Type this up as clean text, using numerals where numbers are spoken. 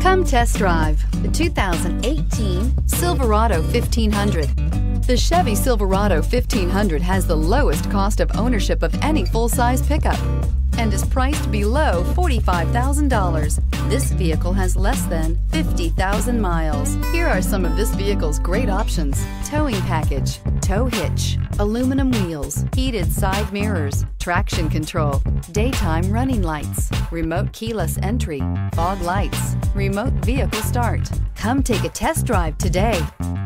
Come test drive the 2018 Silverado 1500. The Chevy Silverado 1500 has the lowest cost of ownership of any full-size pickup and is priced below $45,000. This vehicle has less than 50,000 miles. Here are some of this vehicle's great options: towing package, tow hitch, aluminum wheels, heated side mirrors, traction control, daytime running lights, remote keyless entry, fog lights, remote vehicle start. Come take a test drive today.